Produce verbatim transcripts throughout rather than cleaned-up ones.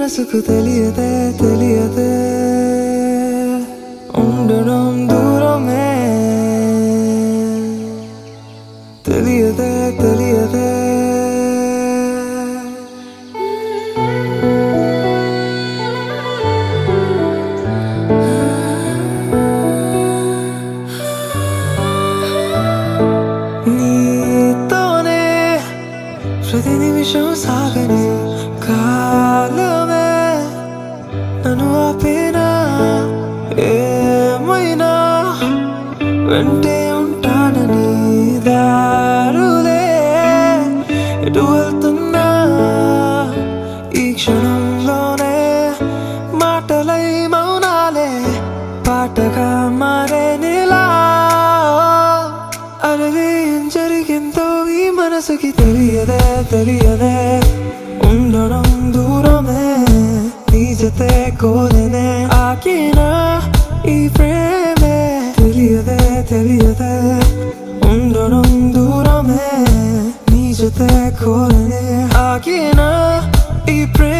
മനസ്സുക്ക് തെളിയതേ തെളിയതേ ഉണ്ടണം ദൂരമേ തെളിയതേ തെളിയതേ പ്രതി നിമിഷം സാഗനി കാലമേ നന്നു ആപേന ఏమైనా వెంటే ఉంటానని దారులే ఎటు వెళ్తున్నా ఈ క్షణంలోనే మాటలై మౌనాలే పాటగా మారే నీలా అరవేం జరిగిందో ఈ మనసుకి తెలియదే తెలియదే ఉండడం దూరమే నీజతే కోరనే ఆకినా ఈ ప్రేమే తెలియదే తెలియదే ఉండడం దూరమే నీజతే కోరనే ఆకినా ఈ ప్రేమే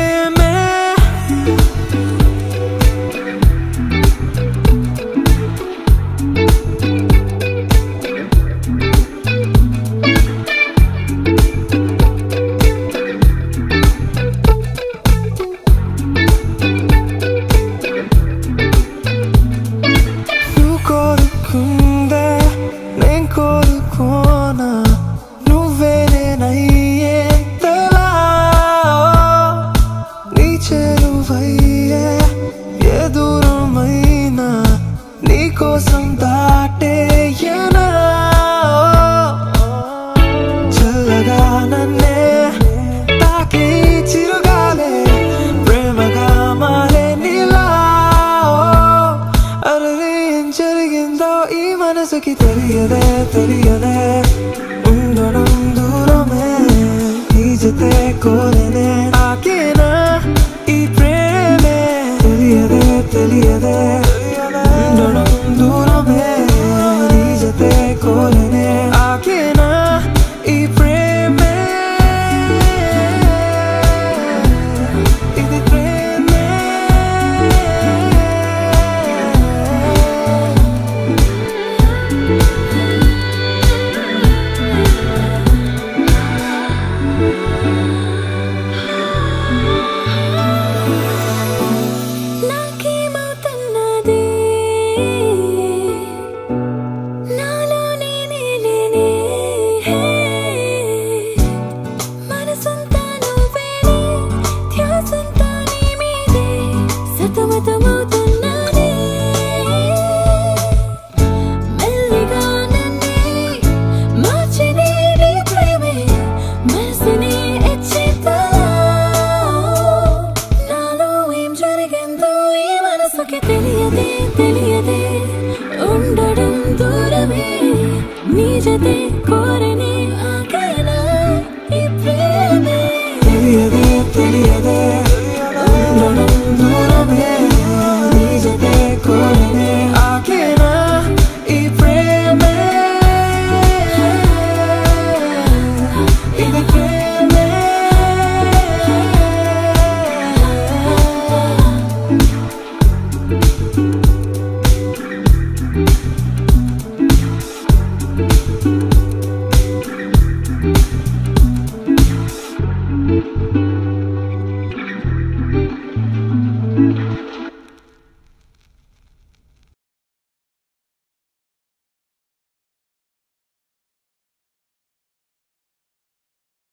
Te